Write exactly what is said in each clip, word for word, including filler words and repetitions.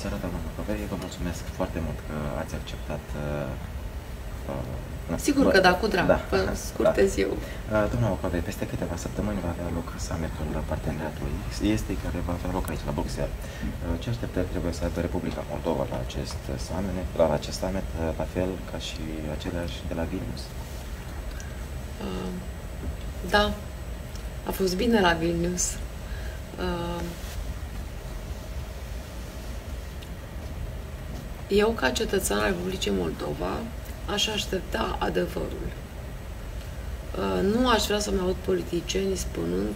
seara, doamna Macovei, vă mulțumesc foarte mult că ați acceptat uh, Sigur bă, că da, cu drag, da, scurtez da. eu. Uh, doamna Macovei, peste câteva săptămâni va avea loc summitul la parteneriatului este care va avea loc aici la Bruxelles. Uh, ce așteptări trebuie să aibă Republica Moldova la acest summit, la acest summit, uh, la fel ca și aceleași de la Vilnius? Uh, da, a fost bine la Vilnius. Uh, Eu, ca cetățean al Republicii Moldova, aș aștepta adevărul. Nu aș vrea să-mi aud politicienii spunând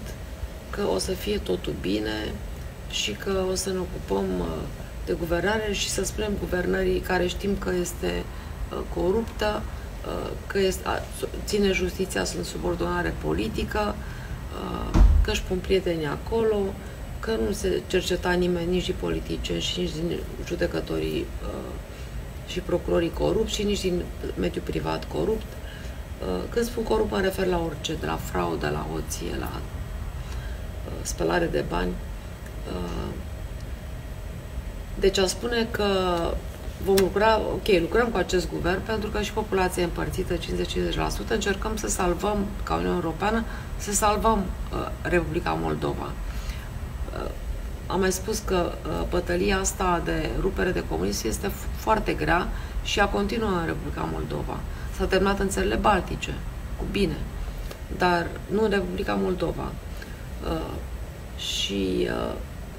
că o să fie totul bine și că o să ne ocupăm de guvernare și să spunem guvernării care știm că este coruptă, că este, ține justiția în subordonare politică, că își pun prietenii acolo, că nu se cerceta nimeni, nici din politicieni și nici din judecătorii uh, și procurorii corupți și nici din mediul privat corupt. Uh, când spun corupt, mă refer la orice, de la fraudă, la hoție, la uh, spălare de bani. Uh, deci a spune că vom lucra, ok, lucrăm cu acest guvern pentru că și populația e împărțită cincizeci cincizeci la sută, încercăm să salvăm, ca Uniunea Europeană, să salvăm uh, Republica Moldova. Am mai spus că bătălia asta de rupere de comunism este foarte grea și ea continuă în Republica Moldova. S-a terminat în țările baltice, cu bine, dar nu în Republica Moldova. Și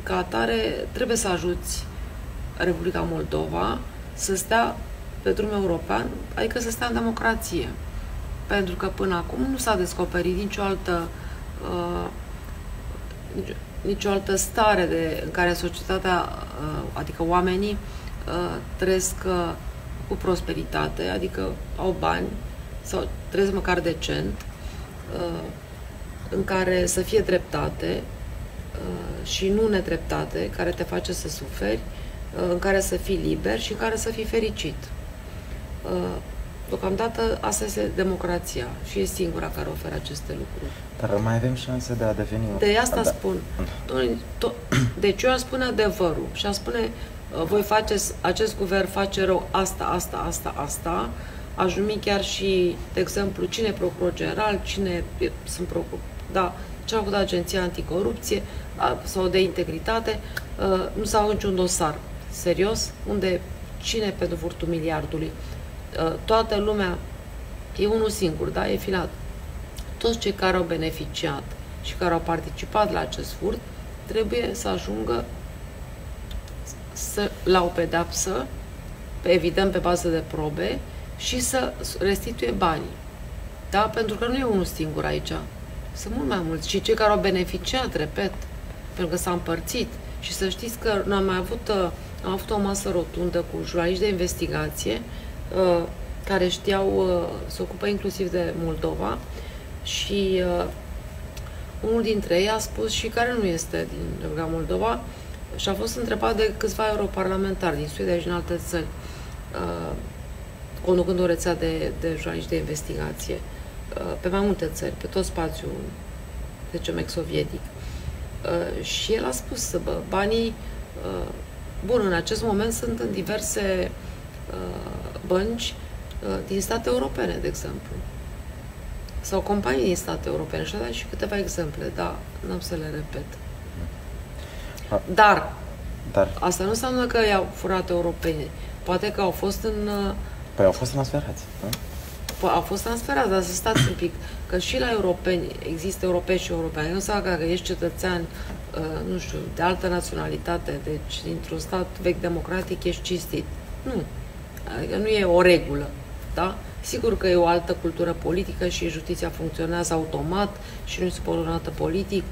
ca atare trebuie să ajuți Republica Moldova să stea pe drumul european, adică să stea în democrație. Pentru că până acum nu s-a descoperit nicio altă nicio altă stare de, în care societatea, adică oamenii, trăiesc cu prosperitate, adică au bani sau trăiesc măcar decent, în care să fie dreptate și nu nedreptate, care te face să suferi, în care să fii liber și în care să fii fericit. Deocamdată asta este democrația și e singura care oferă aceste lucruri. Dar mai avem șanse de a deveni... De asta da. spun. Deci eu aș spune adevărul și aș spune voi face, acest guvern face rău asta, asta, asta, asta. Aș numi chiar și, de exemplu, cine e procuror general, cine sunt procuror, da, ce a făcut Agenția Anticorupție sau de Integritate, nu s-a niciun dosar serios unde cine pentru furtul miliardului. Toată lumea, e unul singur, da? E filat. Toți cei care au beneficiat și care au participat la acest furt trebuie să ajungă să, la o pedeapsă, evident pe bază de probe, și să restituie banii. Da? Pentru că nu e unul singur aici. Sunt mult mai mulți. Și cei care au beneficiat, repet, pentru că s-a împărțit. Și să știți că am mai avut, am avut o masă rotundă cu jurnaliști de investigație care știau, se ocupă inclusiv de Moldova și uh, unul dintre ei a spus și care nu este din Republica Moldova și a fost întrebat de câțiva europarlamentari din Suedia și din alte țări uh, conducând o rețea de, de jurnaliști de investigație uh, pe mai multe țări, pe tot spațiul, de zicem, ex-sovietic uh, și el a spus că banii uh, bun, în acest moment sunt în diverse bănci din state europene, de exemplu. Sau companii din state europene. Și da, și câteva exemple, da, n-am să le repet. Dar, Dar. asta nu înseamnă că i-au furat europenii. Poate că au fost în... Păi au fost transferați. Păi au fost transferați, dar să stați un pic. Că și la europeni există europeni și europeni. Nu înseamnă că ești cetățean, nu știu, de altă naționalitate, deci dintr-un stat vechi democratic ești cinstit. Nu. Adică nu e o regulă, da? Sigur că e o altă cultură politică și justiția funcționează automat și nu e subordonată politic,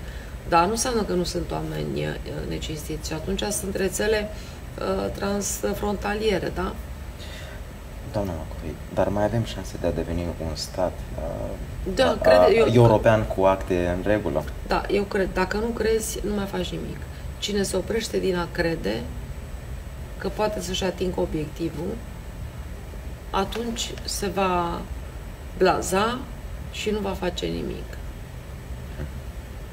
dar nu înseamnă că nu sunt oameni necinstiți și atunci sunt rețele uh, transfrontaliere, da? Doamna Macovei, dar mai avem șanse de a deveni un stat uh, da, cred, a, eu, european cu acte în regulă? Da, eu cred. Dacă nu crezi, nu mai faci nimic. Cine se oprește din a crede că poate să-și atingă obiectivul, atunci se va blaza și nu va face nimic.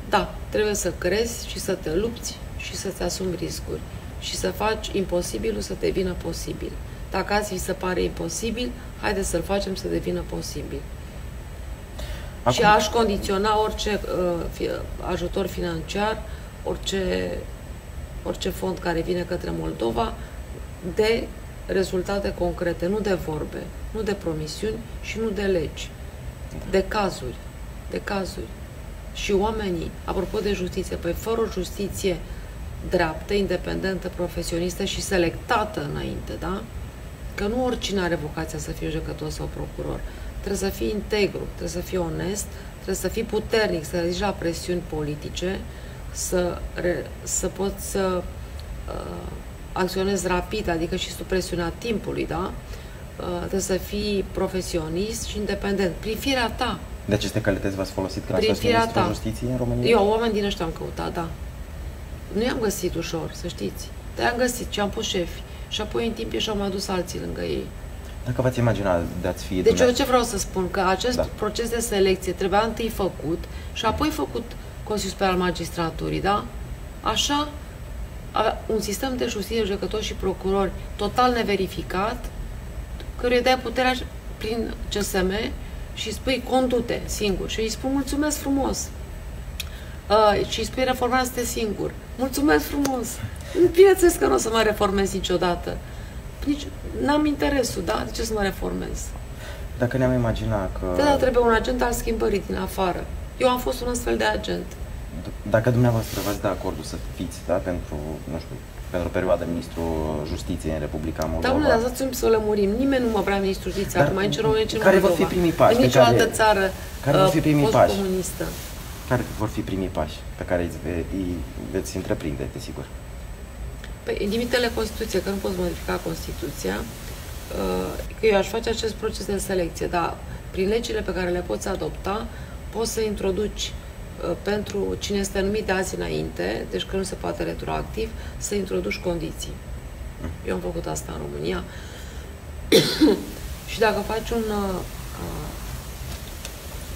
Da, trebuie să crezi și să te lupți și să-ți asumi riscuri. și să faci imposibilul să devină posibil. Dacă azi vi se pare imposibil, haideți să-l facem să devină posibil. Acum... Și aș condiționa orice uh, ajutor financiar, orice, orice fond care vine către Moldova de rezultate concrete, nu de vorbe, nu de promisiuni și nu de legi, de cazuri, de cazuri. Și oamenii, apropo de justiție, păi fără o justiție dreaptă, independentă, profesionistă și selectată înainte, da? Că nu oricine are vocația să fie judecător sau procuror. Trebuie să fii integru, trebuie să fii onest, trebuie să fii puternic, să rezici la presiuni politice, să, re, să poți să uh, acționezi rapid, adică și sub presiunea timpului, da? Uh, trebuie să fii profesionist și independent. Prin firea ta. De aceste calități v-ați folosit când ați fost justiție în România? Eu, oameni din ăștia am căutat, da. Nu i-am găsit ușor, să știți. De-aia am găsit și am pus șefi. Și apoi în timp și-au mai dus alții lângă ei. Dacă v-ați imagina de-ați fi... Deci eu ce vreau să spun? Că acest da. proces de selecție trebuia întâi făcut și apoi făcut Consiliul Superior al Magistraturii, da? Așa, un sistem de justiție, judecători și procurori total neverificat, căruia dai puterea prin C S M și spui condute singur și îi spun mulțumesc frumos. Uh, și îi spui reformarea să te singur. Mulțumesc frumos! Bineînțeles că nu o să mă reformez niciodată. Nici n-am interesul, da? De ce să mă reformez? Dacă ne-am imaginat că... Da, dar trebuie un agent al schimbării din afară. Eu am fost un astfel de agent. D dacă dumneavoastră v-ați da acordul să fiți, da? Pentru, nu știu, pentru o perioadă ministru justiției în Republica Moldova. Da, dar să-mi să lămurim. Nimeni nu mă vrea ministru justiției. Acum aici în România, în Moldova. Care vor fi primii pași? În nicio altă țară post-comunistă. Care vor fi primii pași pe care îi, ve îi veți întreprinde, desigur? Păi, limitele Constituției, că nu poți modifica Constituția, că eu aș face acest proces de selecție, dar prin legile pe care le poți adopta, poți să introduci pentru cine este numit de azi înainte, deci că nu se poate retroactiv, să introduci condiții. Eu am făcut asta în România. Și dacă faci un...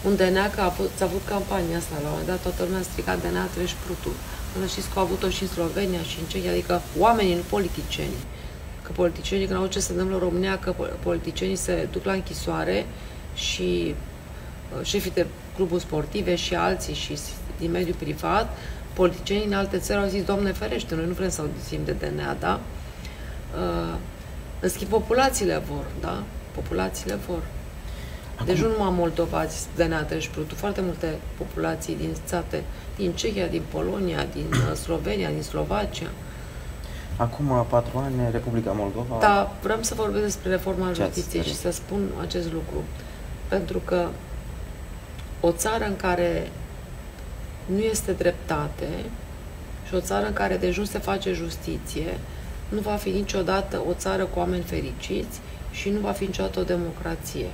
un D N A, că ți-a avut campania asta, la un moment dat toată lumea a stricat D N A treci prutul. Până știți că au avut-o și în Slovenia și în Cehia, adică oamenii, nu politicienii. Că politicienii, când au ce se întâmplă în România, că politicienii se duc la închisoare și șefii de cluburi sportive și alții și din mediul privat, politicienii în alte țări au zis, Doamne ferește, noi nu vrem să auzim de D N A, da? În schimb, populațiile vor, da? Populațiile vor. Deci nu numai Moldova a zis de neatreșprutul, foarte multe populații din state, din Cehia, din Polonia, din Slovenia, din Slovacia. Acum patru ani, Republica Moldova... Da, vreau să vorbesc despre reforma justiției și să spun acest lucru. Pentru că o țară în care nu este dreptate și o țară în care deci nu se face justiție, nu va fi niciodată o țară cu oameni fericiți și nu va fi niciodată o democrație.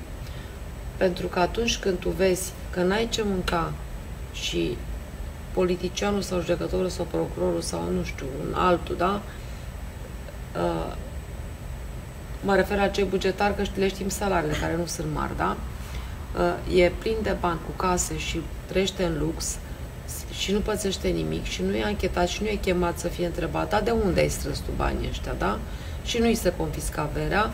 Pentru că atunci când tu vezi că n-ai ce mânca și politicianul sau judecătorul sau procurorul sau, nu știu, un altul, da? Uh, mă refer la cei bugetari, că le știm salariile, care nu sunt mari, da? Uh, e plin de bani cu case și trăiește în lux și nu pățește nimic și nu e anchetat și nu e chemat să fie întrebat, da, de unde ai strâns tu banii ăștia, da? Și nu-i se confiscă averea.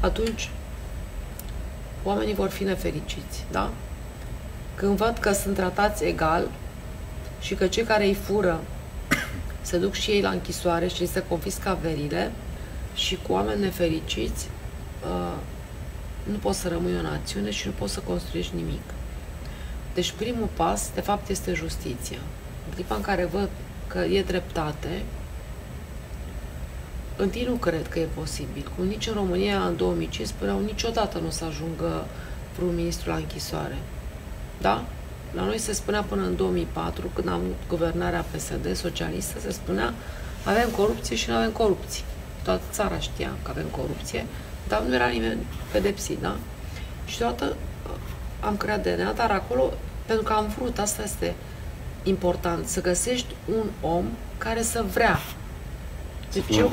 Atunci oamenii vor fi nefericiți, da? Când văd că sunt tratați egal și că cei care îi fură se duc și ei la închisoare și se confiscă averile și cu oameni nefericiți nu poți să rămâi o națiune și nu poți să construiești nimic. Deci primul pas, de fapt, este justiția. În clipa în care văd că e dreptate, întâi nu cred că e posibil. Cum nici în România, în două mii cinci, spuneau niciodată nu o să ajungă vreun ministru la închisoare. Da? La noi se spunea până în două mii patru, când am avut guvernarea P S D socialistă, se spunea avem corupție și nu avem corupție. Toată țara știa că avem corupție, dar nu era nimeni pedepsit, da? Și toată am creat D N A, dar acolo, pentru că am vrut, asta este important, să găsești un om care să vrea Deci eu,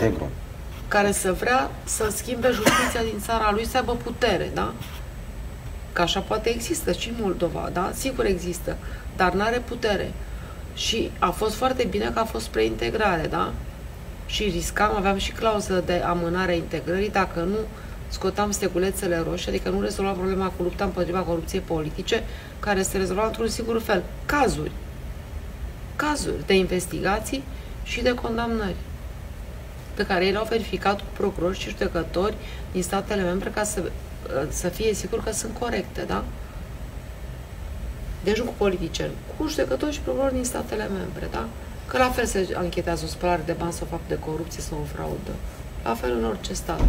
care să vrea să schimbe justiția din țara lui, să aibă putere, da? Că așa poate există și în Moldova, da? Sigur există, dar n-are putere. Și a fost foarte bine că a fost preintegrare, da? Și riscam, aveam și clauză de amânare a integrării dacă nu scotam stegulețele roșii, adică nu rezolvam problema cu lupta împotriva corupției politice, care se rezolva într-un singur fel. Cazuri. Cazuri de investigații și de condamnări, pe care ei le-au verificat cu procurori și judecători din statele membre ca să, să fie sigur că sunt corecte, da? Deci nu cu politicieni, cu judecători și procurori din statele membre, da? Că la fel se anchetează o spălare de bani sau fapt de corupție sau o fraudă. La fel în orice stat.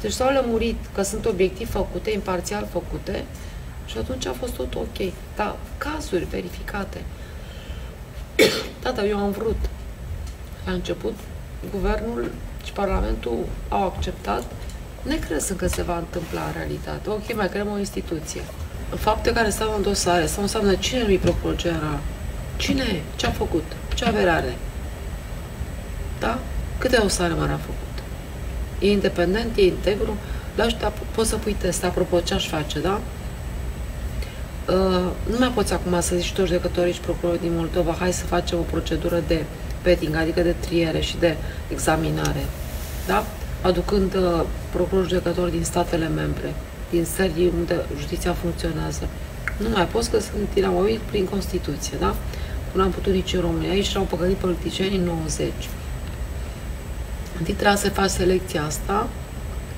Deci s-au lămurit că sunt obiectiv făcute, imparțial făcute, și atunci a fost tot ok. Dar cazuri verificate. Tata, eu am vrut. La început, Guvernul și Parlamentul au acceptat. Ne crezând că se va întâmpla în realitate. Ok, mai creăm o instituție. Fapte care stau în dosare, sau înseamnă cine nu-i procuror general? Cine e? Ce-a făcut? Ce avere are? Da? Câte dosare mari a făcut? E independent, e integru, dar ăștia poți să pui test. Apropo, ce-aș face, da? Uh, nu mai poți acum să zici toți judecătorii și procurorii din Moldova, hai să facem o procedură de vetting, adică de triere și de examinare, da? Aducând uh, procurori judecători din statele membre, din țări unde justiția funcționează. Nu mai poți că sunt dinamovic prin Constituție, da? Nu am putut nici în România. Aici l-au păcălit politicienii în nouăzeci. Întâi trebuia să faci selecția asta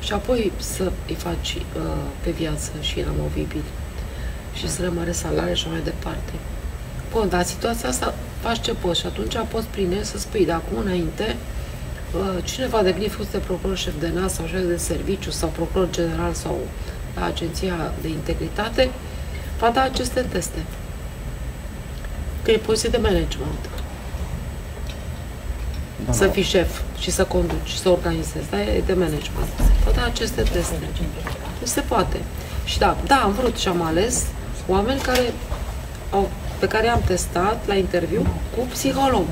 și apoi să îi faci uh, pe viață și inamovibili și să rămărești salarii și mai departe. Bun, dar situația asta faci ce poți și atunci poți prin el să spui de acum înainte uh, cine va deveni fost de procuror șef de D N A sau șef de serviciu sau procuror general sau la Agenția de Integritate va da aceste teste. Că e poziție de management. Da, să fii șef și să conduci, să organizezi. Da, e de management. Toate aceste teste. Nu se poate. Și da, da, am vrut și am ales oameni care au, pe care i-am testat la interviu cu psiholog.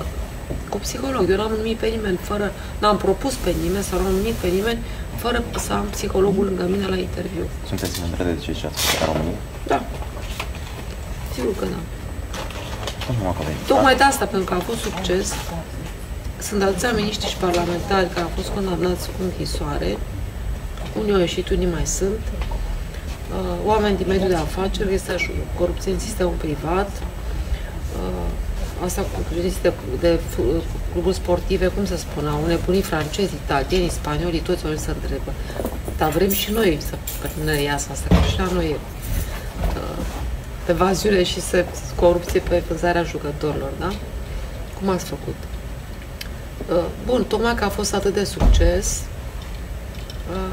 Cu psiholog. Eu n-am numit pe nimeni fără, n-am propus pe nimeni sau n-am numit pe nimeni fără să am psihologul lângă mine la interviu. Sunteți între de ce ce ați făcut la România? Da. Sigur că da. Tocmai de asta, pentru că a fost succes, sunt atâția miniștri și parlamentari care au fost condamnați cu închisoare, unii au ieșit, unii mai sunt, oameni din mediul de afaceri, este corupție în sistemul privat, asta cu de, de cluburi sportive, cum se spune, au nebunii francezi, italieni, spanioli, toți au să întrebă. Dar vrem și noi să ne iasă asta, că și la noi e evaziune și se corupție pe vânzarea jucătorilor, da? Cum ați făcut? Bun, tocmai că a fost atât de succes,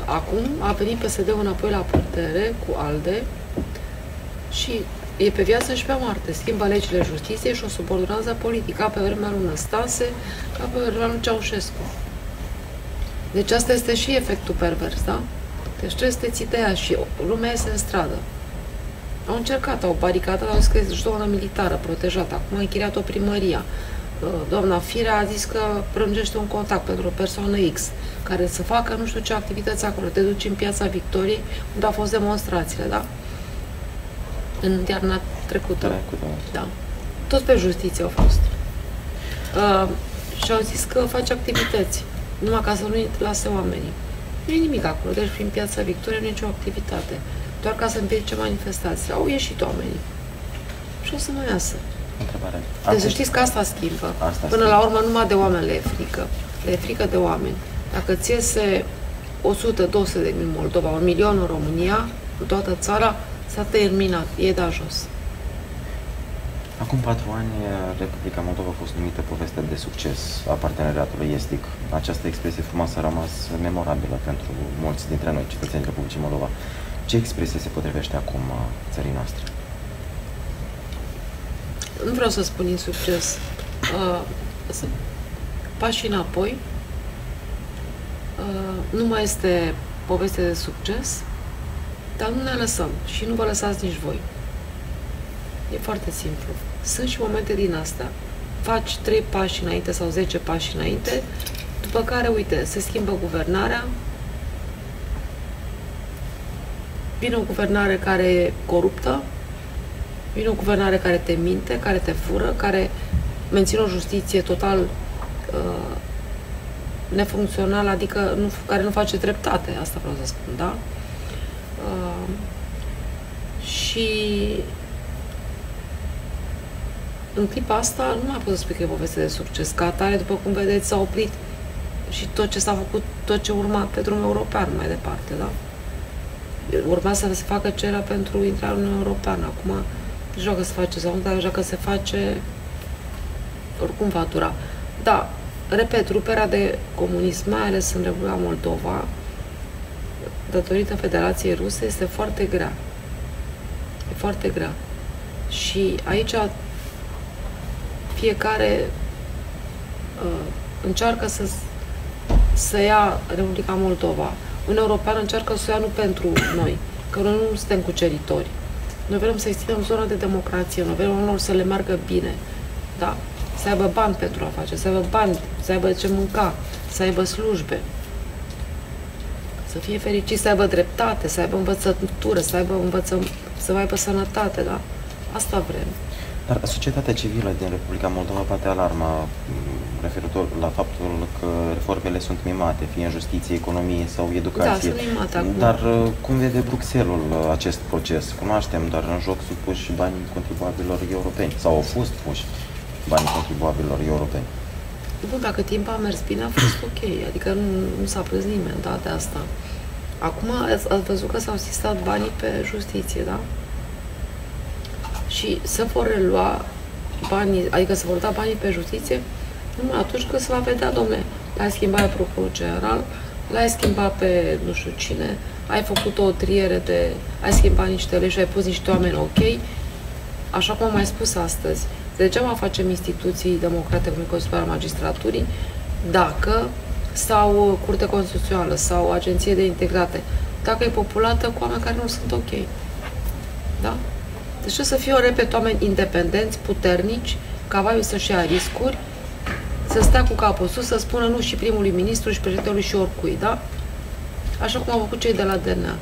acum a venit P S D-ul înapoi la putere cu Alde și e pe viață și pe moarte. Schimbă legile justiției și o subordonează politică, ca pe vremea lui Năstase, ca pe vremea lui Ceaușescu. Deci asta este și efectul pervers, da? Deci trebuie să te ții de ea și lumea este în stradă. Au încercat, au baricatat, au scris zona militară protejată, acum a închiriat-o primăria. Doamna Firea a zis că prelungește un contact pentru o persoană X, care să facă nu știu ce activități acolo. Te duci în Piața Victoriei, unde au fost demonstrațiile, da? În iarna trecută. trecută. Da. Tot pe justiție au fost. Uh, și au zis că face activități, numai ca să nu-i lase oamenii. Nu e nimic acolo, deci prin Piața Victoriei nu e nicio activitate. Doar ca să împiedice manifestații. Au ieșit oamenii. Și o să mai iasă. Întrebare. Deci să știți că asta schimbă. Asta Până schimbă. La urmă, numai de oameni le e frică. Le e frică de oameni. Dacă ți iese o sută, două sute de mii în Moldova, un milion în România, în toată țara, s-a terminat. E de jos. Acum patru ani, Republica Moldova a fost numită povestea de succes a parteneriatului estic. Această expresie frumoasă a rămas memorabilă pentru mulți dintre noi, cetățenii Republicii Moldova. Ce expresie se potrivește acum țării noastre? Nu vreau să spun insucces. Uh, pași înapoi. Uh, nu mai este poveste de succes, dar nu ne lăsăm și nu vă lăsați nici voi. E foarte simplu. Sunt și momente din astea. Faci trei pași înainte sau zece pași înainte, după care, uite, se schimbă guvernarea. Vine o guvernare care e coruptă, vine o guvernare care te minte, care te fură, care menține o justiție total uh, nefuncțională, adică nu, care nu face dreptate, asta vreau să spun, da? Uh, și în clipa asta nu mai pot să spui că e poveste de succes, ca atare, după cum vedeți, s-a oprit și tot ce s-a făcut, tot ce urma pe drumul european mai departe, da? Urma să se facă cererea pentru intrarea în Uniunea Europeană. Acum, nu știu dacă se face sau nu, dar dacă se face, oricum va dura. Da, repet, ruperea de comunism, mai ales în Republica Moldova, datorită Federației Ruse, este foarte grea. E foarte grea. Și aici fiecare uh, încearcă să, să ia Republica Moldova. Uniunea Europeană încearcă să o ia nu pentru noi, că noi nu suntem cuceritori. Noi vrem să extindem zona de democrație, noi vrem oamenilor să le meargă bine, da? Să aibă bani pentru a face, să aibă bani, să aibă ce mânca, să aibă slujbe, să fie fericiți, să aibă dreptate, să aibă învățătură, să aibă învăță... să mai aibă sănătate, da? Asta vrem. Dar societatea civilă din Republica Moldova bate alarma referitor la faptul că reformele sunt mimate, fie în justiție, economie sau educație. Da, sunt mimate acum. Dar cum vede Bruxelles acest proces? Cunoaștem, dar în joc sunt puși banii contribuabililor europeni sau au fost puși banii contribuabililor europeni. Bun, dacă timp a mers bine, a fost ok, adică nu, nu s-a prins nimeni, da, de asta. Acum ați văzut că s-au sistat banii pe justiție, da? Și se vor relua banii, adică se vor da banii pe justiție numai atunci când se va vedea, domne, l-ai schimbat pe procurorul general, l-ai schimbat pe nu știu cine, ai făcut o triere de, ai schimbat niște legi, ai pus niște oameni ok, așa cum am mai spus astăzi. Degeaba facem instituții democrate cum Consiliul Superior al Magistraturii dacă, sau Curte Constituțională, sau Agenție de Integritate, dacă e populată cu oameni care nu sunt ok. Da? Deci trebuie să fie, repet, oameni independenți, puternici, capabili să-și ia riscuri, să stea cu capul sus, să spună nu și primului ministru, și președintelui, și oricui, da? Așa cum au făcut cei de la D N A.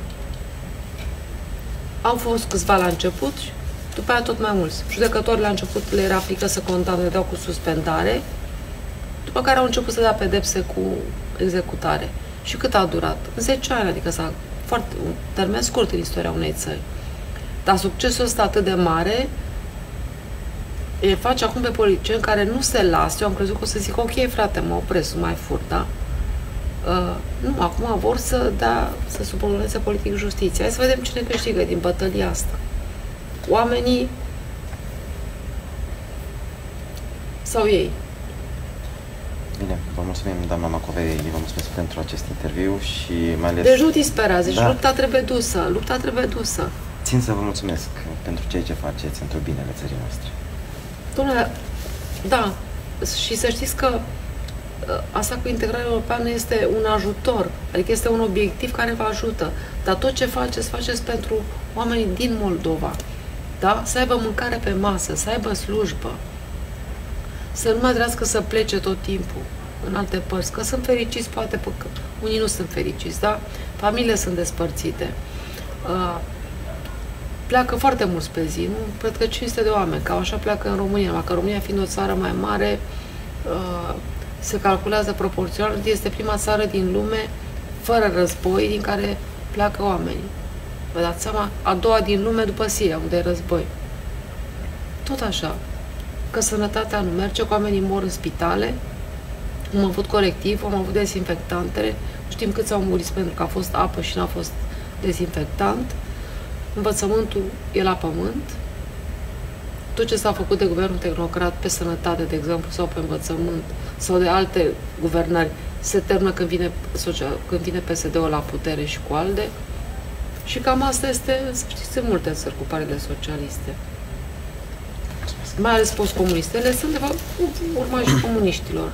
Au fost câțiva la început, după aia tot mai mulți. Judecători la început le era frică să condamne, dau cu suspendare, după care au început să dea pedepse cu executare. Și cât a durat? zece ani, adică s-a foarte, un termen scurt în istoria unei țări. Dar succesul ăsta atât de mare e face acum pe politicieni care nu se lasă. Eu am crezut că o să zic, ok, frate, mă opresc, nu mai fur, da? Uh, nu, acum vor să, da, să subordoneze politic justiția. Hai să vedem cine câștigă din bătălia asta. Oamenii sau ei? Bine, vă mulțumim, doamna Macovei, vă mulțumesc pentru acest interviu și mai ales... Deci nu te sperați, deci da. lupta trebuie dusă, lupta trebuie dusă. Țin să vă mulțumesc pentru ceea ce faceți pentru binele țării noastre. Dom'le, da, și să știți că asta cu integrarea europeană este un ajutor, adică este un obiectiv care vă ajută, dar tot ce faceți, faceți pentru oamenii din Moldova, da? Să aibă mâncare pe masă, să aibă slujbă, să nu mai trebuiască să plece tot timpul în alte părți, că sunt fericiți, poate, că unii nu sunt fericiți, da? Familiile sunt despărțite. Uh, Pleacă foarte mulți pe zi, nu? Cred că cinci sute de oameni, ca așa pleacă în România. Dacă România fiind o țară mai mare, se calculează proporțional, este prima țară din lume fără război din care pleacă oamenii. Vă dați seama? A doua din lume după Siria, unde e război. Tot așa. Că sănătatea nu merge, că oamenii mor în spitale, am avut colectiv, am avut dezinfectantele, știm câți au murit pentru că a fost apă și n-a fost dezinfectant. Învățământul e la pământ. Tot ce s-a făcut de guvernul tehnocrat pe sănătate, de exemplu, sau pe învățământ, sau de alte guvernări, se termină când vine, când vine P S D-ul la putere și cu Alde. Și cam asta este, să știți, în multe țări cu partide socialiste. Mai ales postcomunistele sunt, de fapt, urmașii comuniștilor.